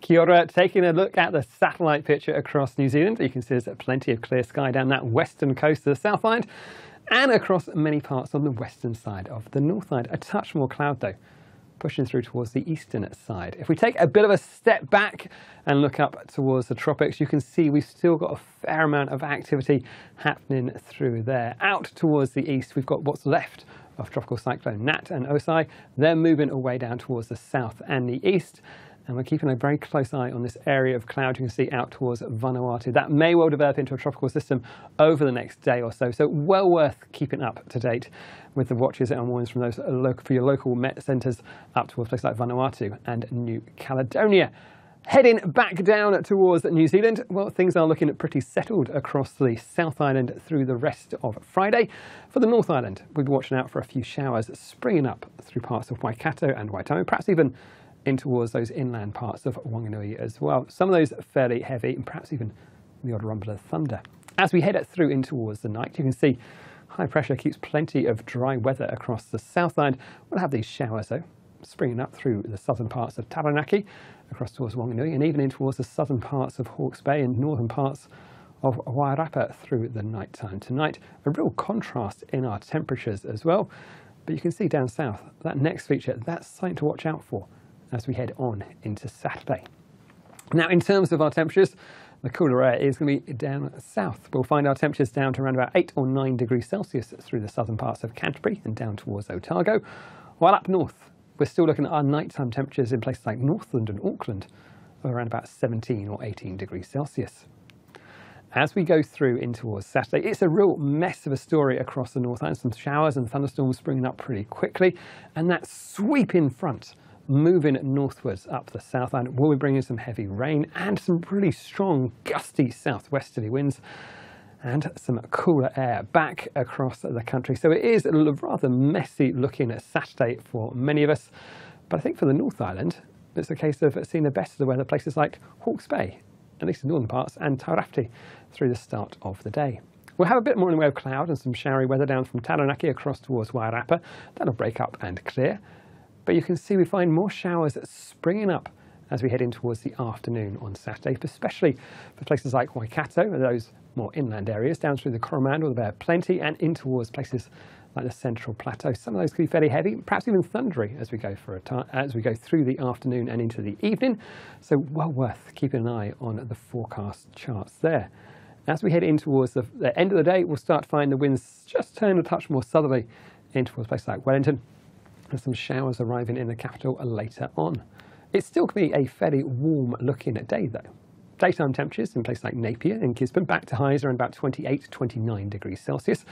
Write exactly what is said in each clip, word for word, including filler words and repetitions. Kia ora. Taking a look at the satellite picture across New Zealand, you can see there's plenty of clear sky down that western coast of the Southland and across many parts on the western side of the Northland. A touch more cloud though, pushing through towards the eastern side. If we take a bit of a step back and look up towards the tropics, you can see we've still got a fair amount of activity happening through there. Out towards the east, we've got what's left of Tropical Cyclone Nat and Osai. They're moving away down towards the south and the east. And we're keeping a very close eye on this area of cloud you can see out towards Vanuatu. That may well develop into a tropical system over the next day or so. So well worth keeping up to date with the watches and warnings from those local, for your local Met centres up towards places like Vanuatu and New Caledonia. Heading back down towards New Zealand, well, things are looking pretty settled across the South Island through the rest of Friday. For the North Island, we'll be watching out for a few showers springing up through parts of Waikato and Waitamo, perhaps even in towards those inland parts of Whanganui as well. Some of those fairly heavy and perhaps even the odd rumble of thunder. As we head through in towards the night, you can see high pressure keeps plenty of dry weather across the Southland. We'll have these showers though, springing up through the southern parts of Taranaki, across towards Whanganui and even in towards the southern parts of Hawke's Bay and northern parts of Wairarapa through the night time. Tonight, a real contrast in our temperatures as well. But you can see down south, that next feature, that's something to watch out for as we head on into Saturday. Now, in terms of our temperatures, the cooler air is going to be down south. We'll find our temperatures down to around about eight or nine degrees Celsius through the southern parts of Canterbury and down towards Otago. While up north, we're still looking at our nighttime temperatures in places like Northland and Auckland of around about seventeen or eighteen degrees Celsius. As we go through in towards Saturday, it's a real mess of a story across the North Island. Some showers and thunderstorms springing up pretty quickly, and that sweeping front moving northwards up the south island will be bringing some heavy rain and some really strong gusty southwesterly winds and some cooler air back across the country. So it is a rather messy looking at Saturday for many of us, but I think for the North Island it's a case of seeing the best of the weather places like Hawke's Bay, at least in northern parts, and Tauranga through the start of the day. We'll have a bit more in the way of cloud and some showery weather down from Taranaki across towards Wairarapa. That'll break up and clear. But you can see we find more showers springing up as we head in towards the afternoon on Saturday, especially for places like Waikato and those more inland areas, down through the Coromandel, there are plenty, and in towards places like the Central Plateau. Some of those could be fairly heavy, perhaps even thundery as we go for a as we go through the afternoon and into the evening. So well worth keeping an eye on the forecast charts there. As we head in towards the, the end of the day, we'll start to find the winds just turn a touch more southerly in towards places like Wellington, and some showers arriving in the capital later on. It still could be a fairly warm looking day though. Daytime temperatures in places like Napier and Gisborne back to highs around about twenty-eight, twenty-nine degrees Celsius.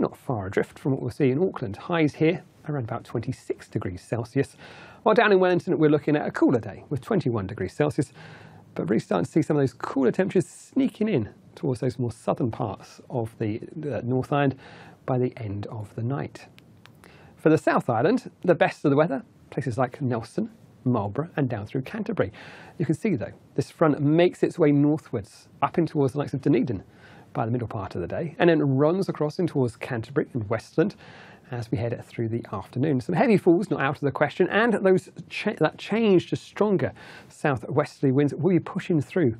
Not far adrift from what we'll see in Auckland. Highs here around about twenty-six degrees Celsius. While down in Wellington we're looking at a cooler day with twenty-one degrees Celsius, but really starting to see some of those cooler temperatures sneaking in towards those more southern parts of the uh, North Island by the end of the night. For the South Island, the best of the weather, places like Nelson, Marlborough and down through Canterbury. You can see though, this front makes its way northwards, up in towards the likes of Dunedin by the middle part of the day, and then runs across in towards Canterbury and Westland as we head through the afternoon. Some heavy falls not out of the question, and those ch that change to stronger southwesterly winds will be pushing through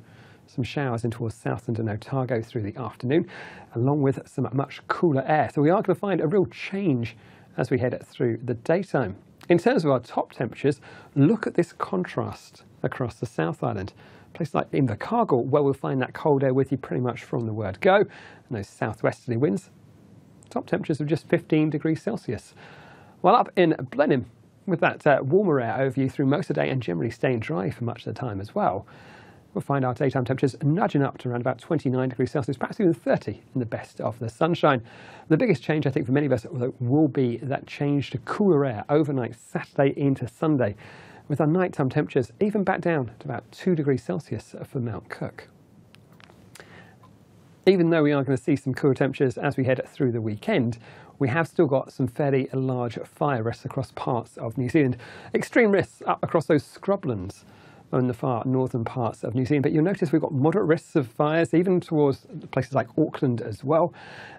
some showers in towards Southland and Otago through the afternoon, along with some much cooler air. So we are going to find a real change as we head through the daytime. In terms of our top temperatures, look at this contrast across the South Island. Places like Invercargill, where we'll find that cold air with you pretty much from the word go, and those southwesterly winds, top temperatures of just fifteen degrees Celsius. While up in Blenheim, with that uh, warmer air over you through most of the day and generally staying dry for much of the time as well, we'll find our daytime temperatures nudging up to around about twenty-nine degrees Celsius, perhaps even thirty in the best of the sunshine. The biggest change, I think, for many of us will be that change to cooler air overnight Saturday into Sunday, with our nighttime temperatures even back down to about two degrees Celsius for Mount Cook. Even though we are going to see some cooler temperatures as we head through the weekend, we have still got some fairly large fire risks across parts of New Zealand. Extreme risks up across those scrublands in the far northern parts of New Zealand, but you'll notice we've got moderate risks of fires even towards places like Auckland as well,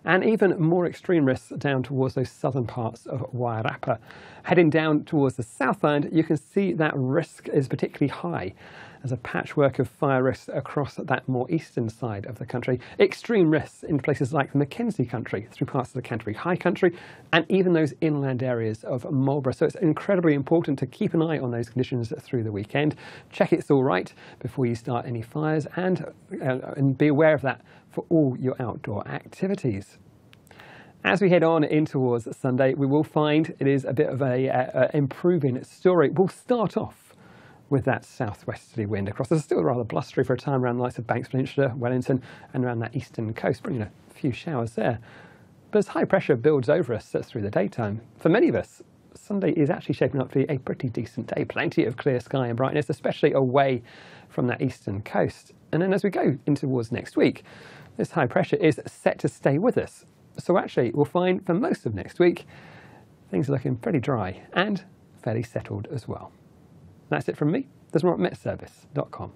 and even more extreme risks down towards those southern parts of Wairarapa. Heading down towards the South Island, you can see that risk is particularly high There's a patchwork of fire risks across that more eastern side of the country, extreme risks in places like the Mackenzie country, through parts of the Canterbury High Country, and even those inland areas of Marlborough. So it's incredibly important to keep an eye on those conditions through the weekend. Check it's all right before you start any fires, and, uh, and be aware of that for all your outdoor activities. As we head on in towards Sunday, we will find it is a bit of a, a, a improving story. We'll start off with that southwesterly wind across. It's still rather blustery for a time around the likes of Banks Peninsula, Wellington, and around that eastern coast, bringing a few showers there. But as high pressure builds over us through the daytime, for many of us, Sunday is actually shaping up to be a pretty decent day. Plenty of clear sky and brightness, especially away from that eastern coast. And then as we go in towards next week, this high pressure is set to stay with us. So actually we'll find for most of next week things are looking pretty dry and fairly settled as well. That's it from me. There's more at met service dot com.